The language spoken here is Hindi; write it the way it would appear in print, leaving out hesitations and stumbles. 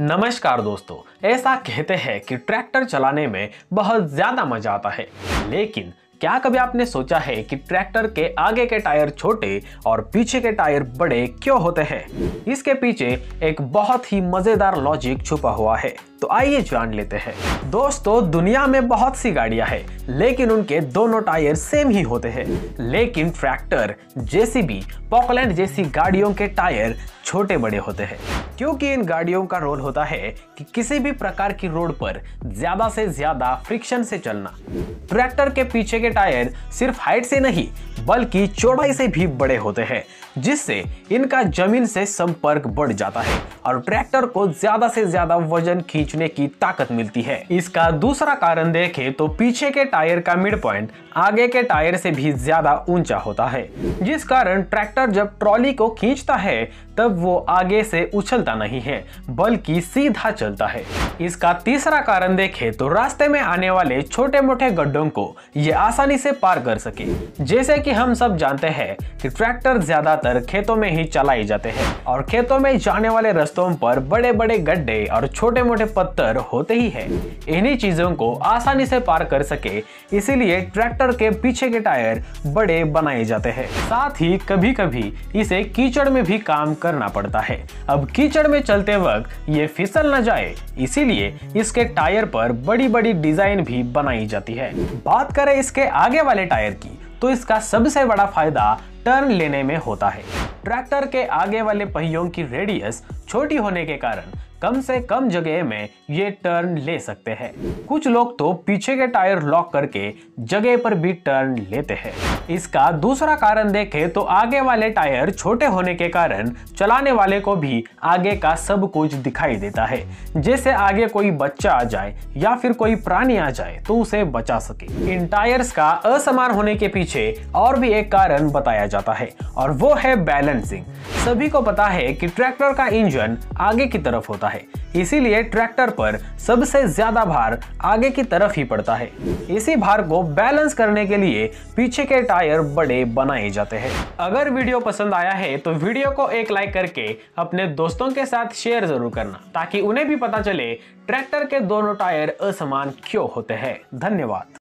नमस्कार दोस्तों, ऐसा कहते हैं कि ट्रैक्टर चलाने में बहुत ज़्यादा मज़ा आता है, लेकिन क्या कभी आपने सोचा है कि ट्रैक्टर के आगे के टायर छोटे और पीछे के टायर बड़े क्यों होते हैं? इसके पीछे एक बहुत ही मज़ेदार लॉजिक छुपा हुआ है, तो आइए जान लेते हैं। दोस्तों, दुनिया में बहुत सी गाड़ियां हैं, लेकिन उनके दोनों टायर सेम ही होते हैं। लेकिन ट्रैक्टर, जेसीबी, पॉकलैंड जैसी गाड़ियों के टायर छोटे बड़े होते हैं, क्योंकि इन गाड़ियों का रोल होता है कि किसी भी प्रकार की रोड पर ज्यादा से ज्यादा फ्रिक्शन से चलना। ट्रैक्टर के पीछे के टायर सिर्फ हाइट से नहीं बल्कि चौड़ाई से भी बड़े होते हैं, जिससे इनका जमीन से संपर्क बढ़ जाता है और ट्रैक्टर को ज्यादा से ज्यादा वजन खींचने की ताकत मिलती है। इसका दूसरा कारण देखें तो पीछे के टायर का मिड पॉइंट आगे के टायर से भी ज्यादा ऊंचा होता है, जिस कारण ट्रैक्टर जब ट्रॉली को खींचता है तब वो आगे से उछलता नहीं है बल्कि सीधा चलता है। इसका तीसरा कारण देखें तो रास्ते में आने वाले छोटे मोटे गड्ढों को ये आसानी से पार कर सके। जैसे कि हम सब जानते हैं कि ट्रैक्टर ज्यादातर खेतों में ही चलाए जाते हैं और खेतों में जाने वाले रास्तों पर बड़े बड़े गड्ढे और छोटे मोटे पत्थर होते ही है। इन्हीं चीजों को आसानी से पार कर सके, इसीलिए ट्रैक्टर के पीछे के टायर बड़े बनाए जाते हैं। साथ ही कभी कभी इसे कीचड़ में भी काम करना पड़ता है। अब कीचड़ में चलते वक्त ये फिसल न जाए, इसीलिए इसके टायर पर बड़ी बड़ी डिजाइन भी बनाई जाती है। बात करें इसके आगे वाले टायर की, तो इसका सबसे बड़ा फायदा टर्न लेने में होता है। ट्रैक्टर के आगे वाले पहियों की रेडियस छोटी होने के कारण कम से कम जगह में ये टर्न ले सकते हैं। कुछ लोग तो पीछे के टायर लॉक करके जगह पर भी टर्न लेते हैं। इसका दूसरा कारण देखें तो आगे वाले टायर छोटे होने के कारण चलाने वाले को भी आगे का सब कुछ दिखाई देता है। जैसे आगे कोई बच्चा आ जाए या फिर कोई प्राणी आ जाए तो उसे बचा सके। इन टायर्स का असमान होने के पीछे और भी एक कारण बताया जाता है और वो है बैलेंसिंग। सभी को पता है कि ट्रैक्टर का इंजन आगे की तरफ होता है, इसीलिए ट्रैक्टर पर सबसे ज्यादा भार आगे की तरफ ही पड़ता है। इसी भार को बैलेंस करने के लिए पीछे के टायर बड़े बनाए जाते हैं। अगर वीडियो पसंद आया है तो वीडियो को एक लाइक करके अपने दोस्तों के साथ शेयर जरूर करना, ताकि उन्हें भी पता चले ट्रैक्टर के दोनों टायर असमान क्यों होते हैं। धन्यवाद।